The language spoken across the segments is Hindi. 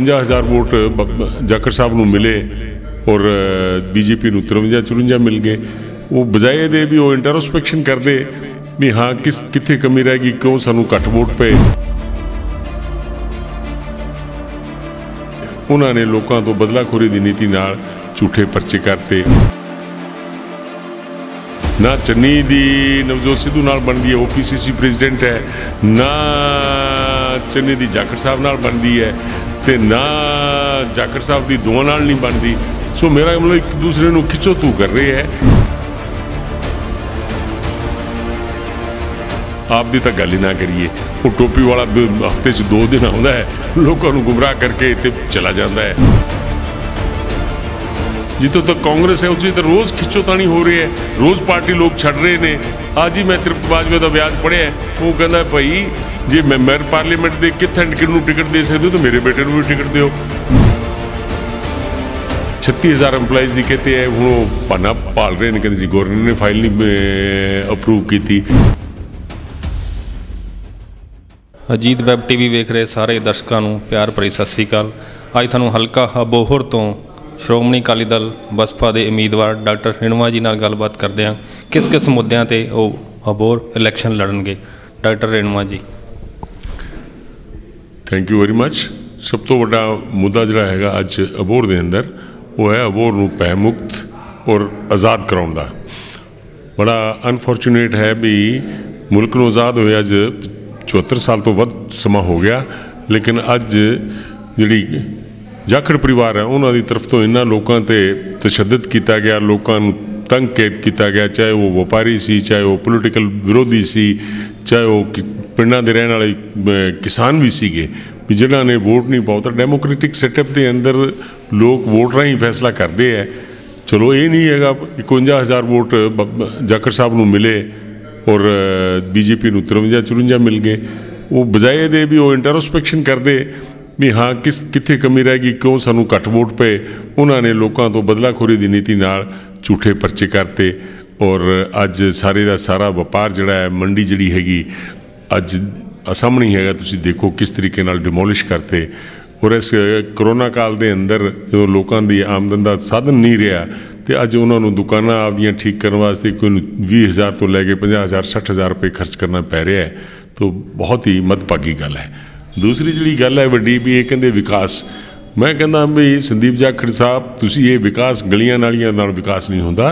50,000 वोट जाकर साहब को मिले और बीजेपी को 53-54 मिल गए। वो बजाय दे भी वो इंटरोस्पेक्शन कर दे भी हाँ किस कितने कमी रहेगी, क्यों सानू घट वोट पे। उन्होंने लोगों तो बदलाखोरी की नीति नाल झूठे परचे करते। ना चन्नी दी नवजोत सिद्धू नाल बनती है, OPCC प्रेजिडेंट है, ना चन्नी दी जाखड़ साहब नाल बनती है ते ना जाखड़ साहब की दोवां नाल नहीं बनती। सो मेरा मतलब एक दूसरे को खिचो तू कर रहे है, आप दी तो गल ही ना करिए। वो टोपी वाला हफ्ते 2 दिन आता है, लोगों को गुमराह करके ते चला जाता है। जितों तक कांग्रेस है उसी तो रोज़ खिचोतानी हो रही है, रोज़ पार्टी लोग छड़ रहे ने। आज ही मैं तृप्त बाजवा का ब्याज पढ़िया, वो कहना भाई जे मैं मेयर पार्लीमेंट के कितने टिकट दे सकते हो तो मेरे बेटे को भी टिकट दो। 36,000 एम्पलाइज की कहते हैं हूँ वो पाना पाल रहे हैं, कहते जी गवर्नर ने फाइल नहीं अप्रूव की थी। अजीत वैब टीवी वेख रहे सारे दर्शकों को प्यार भरी सत श्री अकाल। अज थानू हल्का अबोहर तो ਸ਼੍ਰੋਮਣੀ ਅਕਾਲੀ ਦਲ ਬਸਪਾ ਦੇ ਉਮੀਦਵਾਰ ਡਾਕਟਰ ਹਿਣਵਾ ਜੀ ਨਾਲ ਗੱਲਬਾਤ ਕਰਦੇ ਹਾਂ ਕਿਸ ਕਿਸ ਮੁੱਦਿਆਂ ਤੇ ਉਹ ਅਬੋਹਰ ਇਲੈਕਸ਼ਨ ਲੜਨਗੇ। ਡਾਕਟਰ ਹਿਣਵਾ ji thank you very much. ਸਭ ਤੋਂ ਵੱਡਾ ਮੁੱਦਾ ਜਿਹੜਾ ਹੈਗਾ ਅੱਜ ਅਬੋਹਰ ਦੇ ਅੰਦਰ ਉਹ ਹੈ ਅਬੋਹਰ ਨੂੰ ਭੈ ਮੁਕਤ ਔਰ ਆਜ਼ਾਦ ਕਰਾਉਣ ਦਾ। ਬੜਾ ਅਨਫੋਰਚੂਨੇਟ ਹੈ ਵੀ ਮੁਲਕ ਨੂੰ ਆਜ਼ਾਦ ਹੋਇਆ ਅੱਜ 74 ਸਾਲ ਤੋਂ ਵੱਧ ਸਮਾਂ ਹੋ ਗਿਆ, ਲੇਕਿਨ ਅੱਜ ਜਿਹੜੀ जाखड़ परिवार है उन्होंने तरफ तो इन्होंने लोगों पर तशद्दद किया गया, लोगों को तंग कैद किया गया, चाहे वो व्यापारी सी, चाहे वो पोलिटिकल विरोधी सी, चाहे वो पिंडा के रहने वाले किसान भी सीगे भी जिन्हों ने वोट नहीं पाओ। तो डेमोक्रेटिक सैटअप के अंदर लोग वोट राही फैसला करते हैं। चलो ये नहीं है 51,000 वोट जाखड़ साहब को मिले और बीजेपी को 53-54 मिल गए। वो बजाय दे भी वो इंटरोस्पेक्शन करते भी हाँ किस कितने कमी रहेगी, क्यों सानू घट वोट पे। उन्होंने लोगों तो बदलाखोरी की नीति नाल झूठे परचे करते और अज सारे का सारा व्यापार जोड़ा है, मंडी जी हैगी अज सामने ही है, तुसी देखो किस तरीके नाल डिमोलिश करते। और इस कोरोना काल के अंदर जो लोगों की आमदन का साधन नहीं रहा तो अज उन्होंने दुकान आपदियाँ ठीक करने वास्ते कोई 20,000 तो लैके 50,000-60,000 रुपये खर्च करना पै रहा है, तो बहुत ही मदभागी गल है। दूसरी जी गल है वड्डी भी ये कहते विकास, मैं कहना भी संदीप जाखड़ साहब तुसी ये विकास गलियां नालियां नाल विकास नहीं होंदा।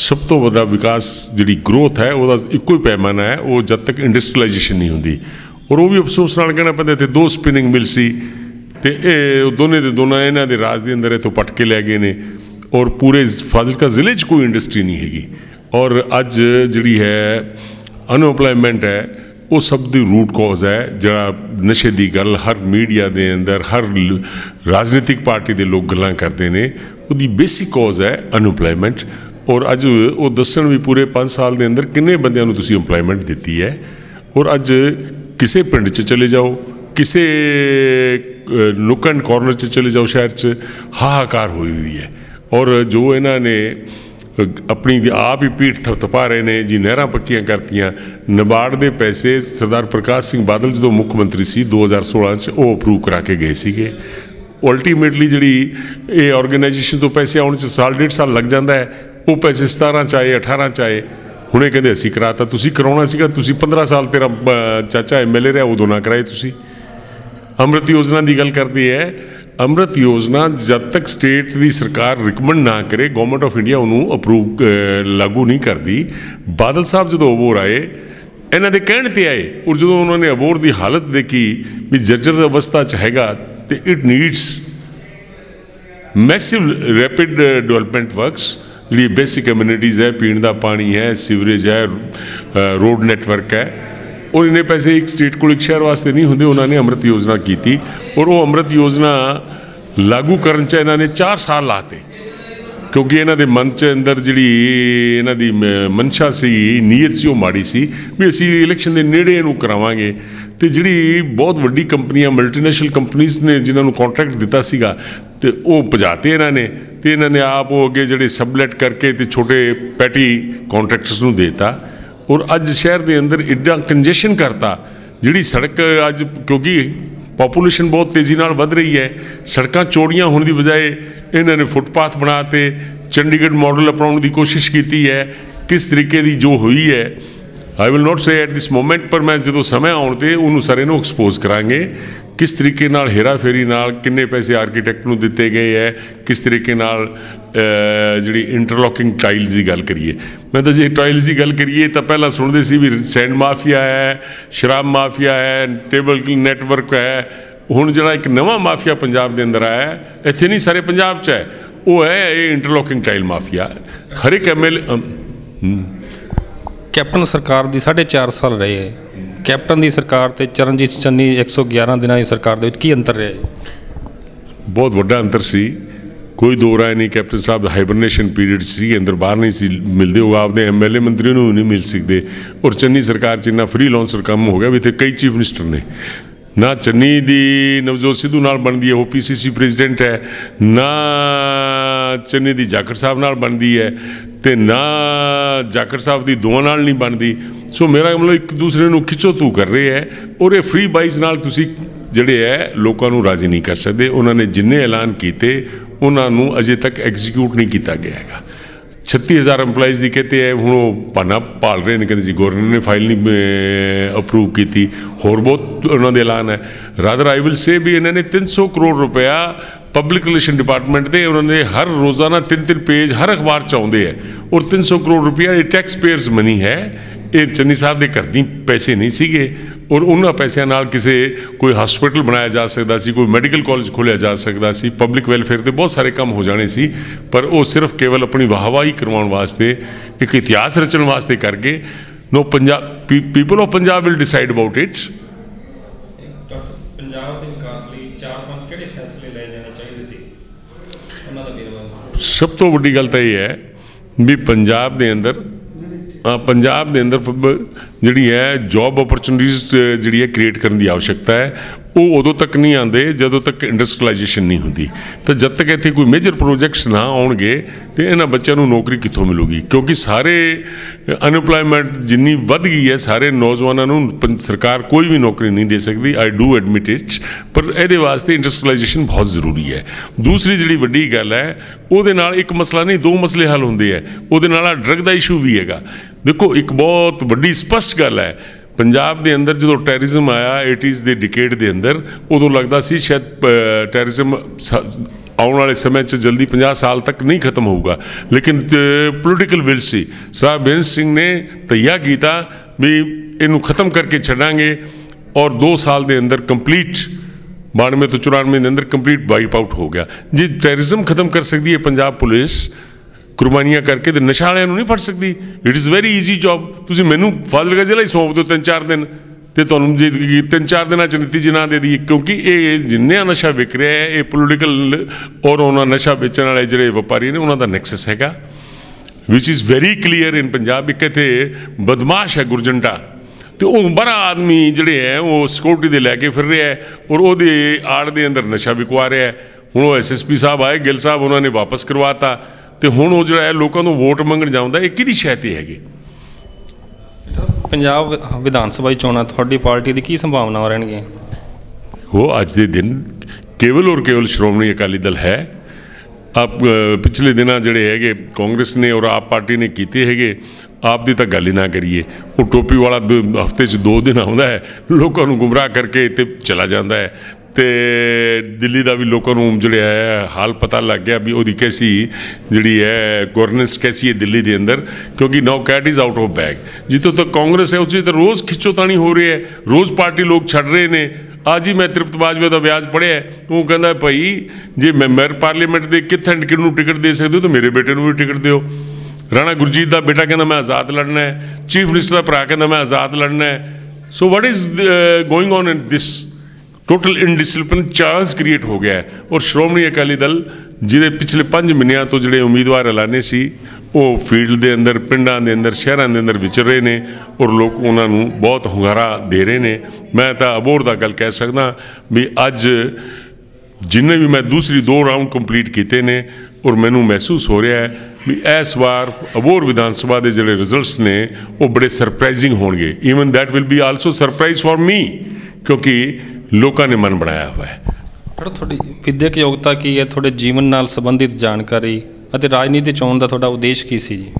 सब तो वड्डा विकास जी ग्रोथ है वो एको ही पैमाना है, वो जब तक इंडस्ट्रियलाइजेशन नहीं होंदी। और वो भी अफसोस नाल कहना पैंदा इत्थे 2 स्पिनिंग मिल सी ते दोनों के दोनों इन्हां दे राज दे अंदर इत्थों पट के लै गए ने और पूरे फाजिलका जिले 'च कोई इंडस्ट्री नहीं हैगी। और अज जी है अनएम्प्लॉयमेंट है वो सब दी रूट कॉज है जरा नशे की गल हर मीडिया के अंदर हर राजनीतिक पार्टी के लोग गल्लां करते हैं। वो बेसिक कॉज है अनएम्प्लॉयमेंट और अज वो दसन भी पूरे 5 साल के अंदर किन्ने बंदियां नूं तुसीं एम्प्लॉयमेंट दी है। और अज किसी पिंड चले जाओ, किसी नुक्कड़ कॉर्नर चले जाओ शहर च हाहाकार हुई हुई है। और जो इन्होंने अपनी आप ही पीठ थपथपा रहे हैं जी, नहर पक्की करती, नबार्ड के पैसे सरदार प्रकाश सिंह बादल जो मुख्यमंत्री सी 2016 वो अप्रूव करा के गए थे। अल्टीमेटली जी ऑर्गेनाइजेशन तो पैसे आने से 1.5 साल लग जाता है, वो पैसे 17 आए 18 आए हुणे कहते असी कराता, तुसी कराउणा सीगा, तुसी 15 साल तेरा चाचा MLA रहा उदों ना कराए। तुसी अमृत योजना की गल करती है, अमृत योजना जब तक स्टेट की सरकार रिकमेंड ना करे गवर्नमेंट ऑफ इंडिया उन्होंने अप्रूव लागू नहीं करती। बादल साहब जो अबोहर आए इन्हों के कहने पर आए और जो उन्होंने अबोहर की हालत देखी भी जर्जर अवस्था च हैगा तो it needs massive rapid development works. जी बेसिक कम्यूनिटीज़ है, पीने का पानी है, सीवरेज है, रोड नैटवर्क है और इन्हें पैसे एक स्टेट को एक शहर वास्ते नहीं होंगे। उन्होंने अमृत योजना की थी और वो अमृत योजना लागू करने च इन्होंने 4 साल लाते क्योंकि इन्होंने मन च अंदर जी इन्ह की मंशा सी नीयत सी वो माड़ी सी भी असी इलेक्शन के नेड़े इनू करावांगे। तो जी बहुत वड्डी कंपनियां मल्टीनेशनल कंपनीज ने जिन्होंने कॉन्ट्रैक्ट दिता सीगा तो वो भजाते इन्होंने, तो इन्होंने आप वो अगे जोड़े सबलेट करके तो छोटे पैटी कॉन्ट्रैक्टर्स को देता। और अज शहर के अंदर इड्डा कंजेशन करता जी सड़क अज क्योंकि पॉपुलेशन बहुत तेज़ी नाल वध रही है। सड़कां चौड़ियां होने की बजाय इन्होंने फुटपाथ बनाते, चंडीगढ़ मॉडल अपनाने की कोशिश की है। किस तरीके की जो हुई है I will not say at this moment, पर मैं जो समय आने पर उन्होंने सारे एक्सपोज करांगे। किस तरीके नाल हेराफेरी नाल किन्ने पैसे आर्कीटैक्ट नूं दिते गए है, किस तरीके नाल जिहड़ी इंटरलॉकिंग टाइल्स की गल करिए, मैं तो जे टाइल्स की गल करिए तो पहला सुनते सी भी सैंड माफिया है, शराब माफिया है, टेबल नैटवर्क है। हुण जिहड़ा एक नवा माफिया पंजाब के अंदर आया है, इत्थे नहीं सारे पंजाब च है, वो है ये इंटरलॉकिंग टाइल माफिया। हर एक MLA कैप्टन सरकार दी 4.5 साल रहे है, कैप्टन की सरकार ते चरणजीत चन्नी 111 दिन की सरकार दे विच की अंतर रहा है? बहुत वड्डा अंतर सी, कोई दो राय नहीं। कैप्टन साहब हाइबरनेशन पीरियड सी, अंदर बाहर नहीं सी मिलते, हो आपके MLA मंत्रियों नूं नहीं मिल सकते। और चन्नी सरकार च इन्ना फ्री लॉन्सर काम हो गया भी इत्थे कई चीफ मिनिस्टर ने, ना चन्नी दी नवजोत सिद्धू नाल बनती है, वो PCC प्रेजिडेंट है, ना चन्नी दी जाखड़ साहब नाल बनती है, तो ना जाखड़ साहब की दोवां नाल नहीं बनती। सो मेरा मतलब एक दूसरे को खिंचो तू कर रहे है, और ये फ्री बाइज नाल तुसी जिहड़े है लोगों को राजी नहीं कर सकते। उन्होंने जिन्ने ऐलान किए उन्होंने अजे तक एग्जीक्यूट नहीं किया गया है। 36,000 एम्पलाइज की कहते हैं हुण वो भाना पाल रहे हैं, कहते जी गवर्नर ने फाइल नहीं अप्रूव की, होर बहुत उन्होंने ऐलान है। रादर आई विल से भी इन्होंने 300 करोड़ रुपया पब्लिक रिलेशन डिपार्टमेंट के, उन्होंने हर रोज़ाना 3-3 पेज हर अखबार चाहते हैं। और 300 करोड़ रुपया ये टैक्स पेयरस मनी है, ये चन्नी साहब के घर दी पैसे नहीं सीगे। और उन्होंने पैसों नाल किसी कोई हॉस्पिटल बनाया जा सकता सी, कोई मैडिकल कॉलेज खोलिया जा सकता सी, पब्लिक वेलफेयर के बहुत सारे काम हो जाने सी। पर वो सिर्फ केवल अपनी वाहवाही करवाने वास्ते, एक इतिहास रचन वास्ते करके। No Punjab, people of Punjab will decide about it. सब तो वड्डी गल यह है भी पंजाब के अंदर जिहड़ी है जॉब अपॉर्चुनिटीज़ जिहड़ी है क्रिएट करने की आवश्यकता है। वो उदों तक नहीं आते जदों तक इंडस्ट्रियलाइजेशन नहीं होती। तो जब तक इतने कोई मेजर प्रोजेक्ट्स ना आउणगे तो इन्हां बच्चों को नौकरी कितों मिलूगी, क्योंकि सारे अनएम्प्लॉयमेंट जिन्नी वध गई है, सारे नौजवानों नूं सरकार कोई भी नौकरी नहीं दे सकती। आई डू एडमिट इट, पर इहदे वास्ते इंडस्ट्रियलाइजेशन बहुत जरूरी है। दूसरी जिहड़ी वड्डी गल है, उहदे नाल एक मसला नहीं 2 मसले हल होंदे है। उहदे नाल आ ड्रग दा इशू भी हैगा। देखो एक बहुत वड्डी स्पष्ट गल है, पंजाब के अंदर जो टैररिज्म आया 80s के डिकेड के अंदर, उदों लगता सी शायद टैररिज्म आने वाले समय से जल्दी 50 साल तक नहीं खत्म होगा, लेकिन political will see. Sarabjit Singh ने तैयार किया भी इनू खत्म करके छड़ांगे, और 2 साल के अंदर कंप्लीट 92 तो 94 के अंदर कंप्लीट वाइप आउट हो गया। जी टैररिज्म खत्म कर सकती है पंजाब पुलिस कुर्बानियां करके, तो नशा वाले नहीं फड़ सकती। It is very easy job. तुम मैनू फाजिलका जिला ही सौंप दो 3-4 दिन, तो तुम जी 3-4 दिन नतीजे ना दे दी, क्योंकि ये जिन्ना नशा विक रहा है ये पोलिटिकल और उन्होंने नशा बेचने वाले जोड़े व्यापारी ने उन्होंने नैक्सस हैगा, which is very clear in Punjab. एक इतने बदमाश है गुरजंटा, तो वह बड़ा आदमी जोड़े है वो सिक्योरिटी दे लैके फिर रहा है, और वो आड़ के अंदर नशा विकवा रहा है। हुण वो SSP साहब आए, गिल साहब, उन्होंने वापस करवाता, तो हुण वो जिहड़ा है लोगों को वोट मंगण जांदा है। किहदी शैती हैगी पंजाब विधान सभा चोणां तुहाडी पार्टी दी की संभावनावां रहणगीआं? वो अज दे दिन केवल और केवल श्रोमणी अकाली दल है। आप पिछले दिनां जिहड़े हैगे कांग्रेस ने और आप पार्टी ने कीते हैगे, आप दी तां गल ही ना करिए। वो टोपी वाला हफ्ते 2 दिन आउंदा है, लोगों नूं गुमराह करके ते चला जांदा है। तो दिल्ली का भी लोगों को जोड़ा है हाल पता लग गया भी वो कैसी जी है गवर्नेंस कैसी है दिल्ली के अंदर, क्योंकि now cat is out of bag. जितों तक कांग्रेस है उस तो रोज़ खिंचोतानी हो रही है, रोज़ पार्टी लोग छड़ रहे हैं। आज ही मैं तृप्त बाजवा का ब्याज पढ़िया, वो कहता भाई जे मैंबर पार्लीमेंट के किथ एंड किन टिकट दे सकते हो तो मेरे बेटे को भी टिकट दो। राणा गुरजीत का बेटा कहता मैं आज़ाद लड़ना है, चीफ मिनिस्टर का भरा कहता मैं आज़ाद लड़ना है। So what is going on in this? Total indiscipline chance create हो गया है। और श्रोमणी अकाली दल जिहदे पिछले 5 महीनों तो जोड़े उम्मीदवार ऐलाने सी, वो फील्ड के अंदर, पिंडा के अंदर, शहरों के अंदर विचर रहे ने, और लोग उन्होंने बहुत हुंगारा दे रहे हैं। मैं तो अबोहर दा गल कह सकदा भी अज जिन्हें भी मैं दूसरी 2 राउंड कंप्लीट किए ने, और मैनू महसूस हो रहा है भी इस बार अबोहर विधान सभा के जोड़े रिजल्ट्स ने वो बड़े सरप्राइजिंग होणगे। Even that will be also surprise for me, क्योंकि लोगों ने मन बनाया हुआ है। थोड़ी विद्यक योग्यता की है, थोड़े जीवन नाल संबंधित जानकारी और राजनीति चोन का थोड़ा उद्देश्य की सी जी?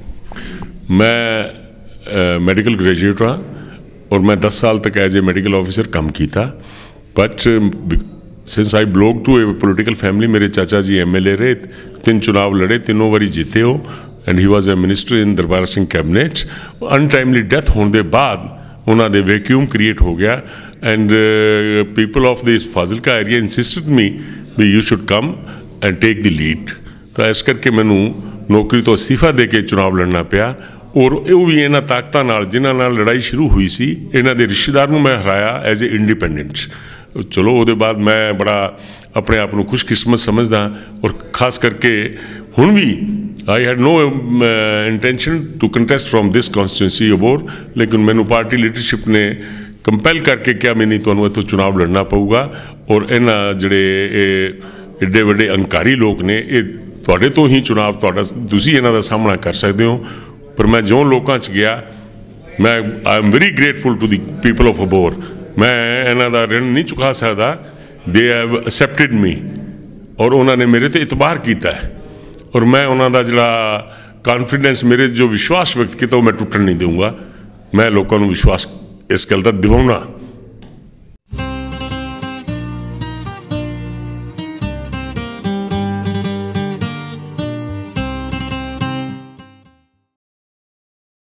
मैं मेडिकल ग्रेजुएट हाँ और मैं 10 साल तक एज ए मेडिकल ऑफिसर काम किया, but since I belong to a political family, मेरे चाचा जी MLA रहे, 3 चुनाव लड़े, 3 बारी जीते हो, and he was a minister in Darbar Singh cabinet. Untimely death होने के बाद ਉਹਨਾਂ ਦੇ वैक्यूम क्रिएट हो गया and people of this Fazilka area insisted me भी you should come and take the lead, तो इस करके मैनू नौकरी तो इस्तीफा दे के चुनाव लड़ना पिया। और ਉਹ ਵੀ ਇਹਨਾਂ ਤਾਕਤਾਂ ਨਾਲ ਜਿਨ੍ਹਾਂ ਨਾਲ लड़ाई शुरू हुई सी, ਇਹਨਾਂ ਦੇ ਰਿਸ਼ਤੇਦਾਰ ਨੂੰ मैं हराया एज ए इंडिपेंडेंट। चलो ਉਹਦੇ बाद मैं बड़ा अपने आप ਨੂੰ खुशकिस्मत समझदा, और खास करके हुण भी I had no intention to contest from this constituency Abohar, लेकिन मैंने पार्टी लीडरशिप ने कंपेल करके क्या मैंने तो चुनाव लड़ना पऊगा, और इन्होंने जोड़े एडे वे अंकारी लोग ने ये तो ही चुनाव तुसी इन्हों का सामना कर सकते हो। पर मैं जो लोगों गया, मैं I am very grateful to the people of Abohar, मैं इन्हों का ऋण नहीं चुका सकता। दे हैव एक्सेप्टिड मी और उन्होंने मेरे तो इतबार किया है, और मैं उन्होंने जोड़ा कॉन्फिडेंस मेरे जो विश्वास व्यक्त किया मैं टुटन नहीं दूंगा। मैं लोगों को विश्वास इस गल का दिवाना